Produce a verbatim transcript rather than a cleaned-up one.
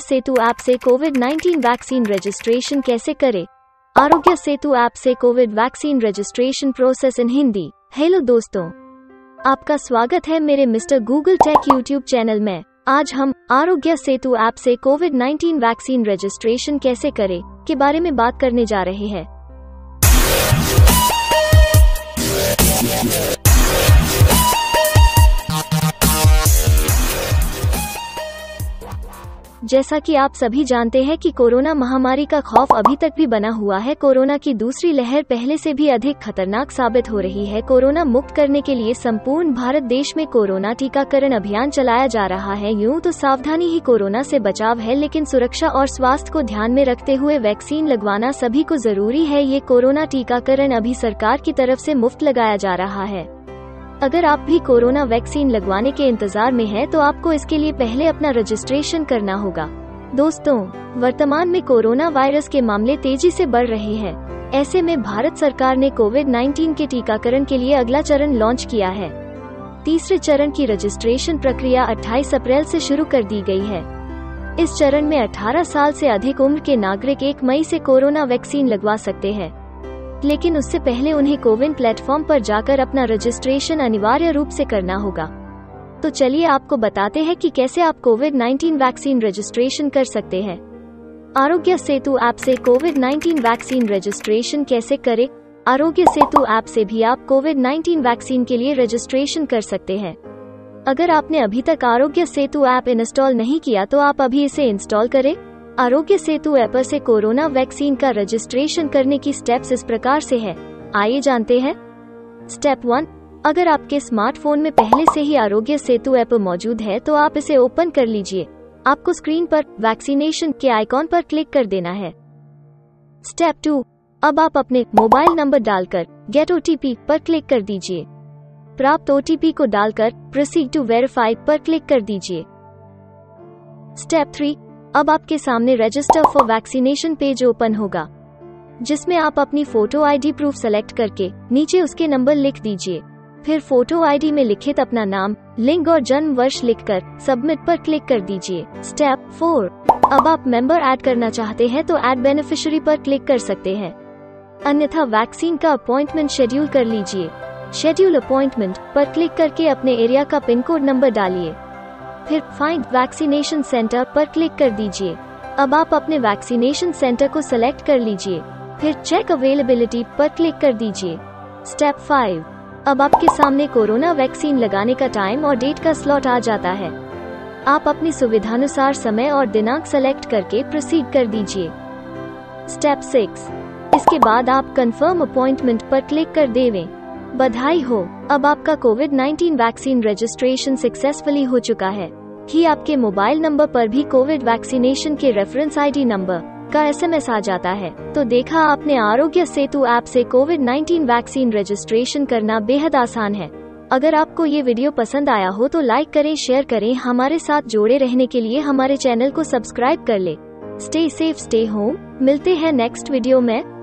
सेतु app से COVID nineteen vaccine registration कैसे करें। आरोग्य सेतु ऐप से COVID vaccine registration process in Hindi. Hello दोस्तों, आपका स्वागत है मेरे mister Google tech YouTube channel में। आज हम आरोग्य सेतु ऐप से कोविड नाइन्टीन वैक्सीन रजिस्ट्रेशन कैसे करें के बारे में बात करने जा रहे हैं। जैसा कि आप सभी जानते हैं कि कोरोना महामारी का खौफ अभी तक भी बना हुआ है। कोरोना की दूसरी लहर पहले से भी अधिक खतरनाक साबित हो रही है। कोरोना मुक्त करने के लिए संपूर्ण भारत देश में कोरोना टीकाकरण अभियान चलाया जा रहा है। यूं तो सावधानी ही कोरोना से बचाव है, लेकिन सुरक्षा और स्वास्थ्य को ध्यान में रखते हुए वैक्सीन लगवाना सभी को जरूरी है। ये कोरोना टीकाकरण अभी सरकार की तरफ से मुफ्त लगाया जा रहा है। अगर आप भी कोरोना वैक्सीन लगवाने के इंतजार में हैं, तो आपको इसके लिए पहले अपना रजिस्ट्रेशन करना होगा। दोस्तों, वर्तमान में कोरोना वायरस के मामले तेजी से बढ़ रहे हैं। ऐसे में भारत सरकार ने कोविड नाइन्टीन के टीकाकरण के लिए अगला चरण लॉन्च किया है। तीसरे चरण की रजिस्ट्रेशन प्रक्रिया अट्ठाईस अप्रैल से शुरू कर दी गई है। इस चरण में अठारह साल से अधिक उम्र के नागरिक एक मई से कोरोना वैक्सीन लगवा सकते हैं, लेकिन उससे पहले उन्हें कोविन प्लेटफॉर्म पर जाकर अपना रजिस्ट्रेशन अनिवार्य रूप से करना होगा। तो चलिए आपको बताते हैं कि कैसे आप कोविड नाइन्टीन वैक्सीन रजिस्ट्रेशन कर सकते हैं। आरोग्य सेतु ऐप से कोविड नाइन्टीन वैक्सीन रजिस्ट्रेशन कैसे करें। आरोग्य सेतु ऐप से भी आप कोविड नाइन्टीन वैक्सीन के लिए रजिस्ट्रेशन कर सकते हैं। अगर आपने अभी तक आरोग्य सेतु ऐप इंस्टॉल नहीं किया, तो आप अभी इसे इंस्टॉल करें। आरोग्य सेतु ऐप से कोरोना वैक्सीन का रजिस्ट्रेशन करने की स्टेप्स इस प्रकार से है, आइए जानते हैं। स्टेप वन, अगर आपके स्मार्टफोन में पहले से ही आरोग्य सेतु ऐप मौजूद है, तो आप इसे ओपन कर लीजिए। आपको स्क्रीन पर वैक्सीनेशन के आइकॉन पर क्लिक कर देना है। स्टेप टू, अब आप अपने मोबाइल नंबर डालकर गेट ओटीपी पर क्लिक कर दीजिए। प्राप्त ओटीपी को डालकर प्रोसीड टू वेरीफाई पर क्लिक कर दीजिए। स्टेप थ्री, अब आपके सामने register for vaccination page open होगा, जिसमें आप अपनी फोटो आईडी प्रूफ सेलेक्ट करके नीचे उसके नंबर लिख दीजिए। फिर फोटो आईडी में लिखित अपना नाम, लिंग और जन्म वर्ष लिखकर सबमिट पर क्लिक कर दीजिए। स्टेप फोर, अब आप मेंबर ऐड करना चाहते हैं, तो ऐड बेनिफिशियरी पर क्लिक कर सकते हैं, अन्यथा वैक्सीन का अपॉइंटमेंट शेड्यूल कर लीजिए। शेड्यूल अपॉइंटमेंट पर क्लिक करके अपने एरिया का पिन कोड नंबर डालिए, फिर फाइंड वैक्सीनेशन सेंटर पर क्लिक कर दीजिए। अब आप अपने वैक्सीनेशन सेंटर को सेलेक्ट कर लीजिए, फिर चेक अवेलेबिलिटी पर क्लिक कर दीजिए। स्टेप फाइव, अब आपके सामने कोरोना वैक्सीन लगाने का टाइम और डेट का स्लॉट आ जाता है। आप अपनी सुविधानुसार समय और दिनांक सेलेक्ट करके प्रोसीड कर दीजिए। स्टेप सिक्स, इसके बाद आप कंफर्म अपॉइंटमेंट पर क्लिक कर देवें। बधाई हो, अब आपका COVID nineteen vaccine registration successfully हो चुका है। ही आपके मोबाइल नंबर पर भी कोविड वैक्सीनेशन के रेफरेंस आईडी नंबर का एसएमएस आ जाता है। तो देखा आपने, आरोग्य सेतु ऐप से कोविड नाइन्टीन वैक्सीन रजिस्ट्रेशन करना बेहद आसान है। अगर आपको ये वीडियो पसंद आया हो, तो लाइक करें, शेयर करें। हमारे साथ जुड़े रहने के लिए हमारे चैनल को सब्सक्राइब कर ले। Stay safe, stay home. मिलते हैं नेक्स्ट वीडियो में।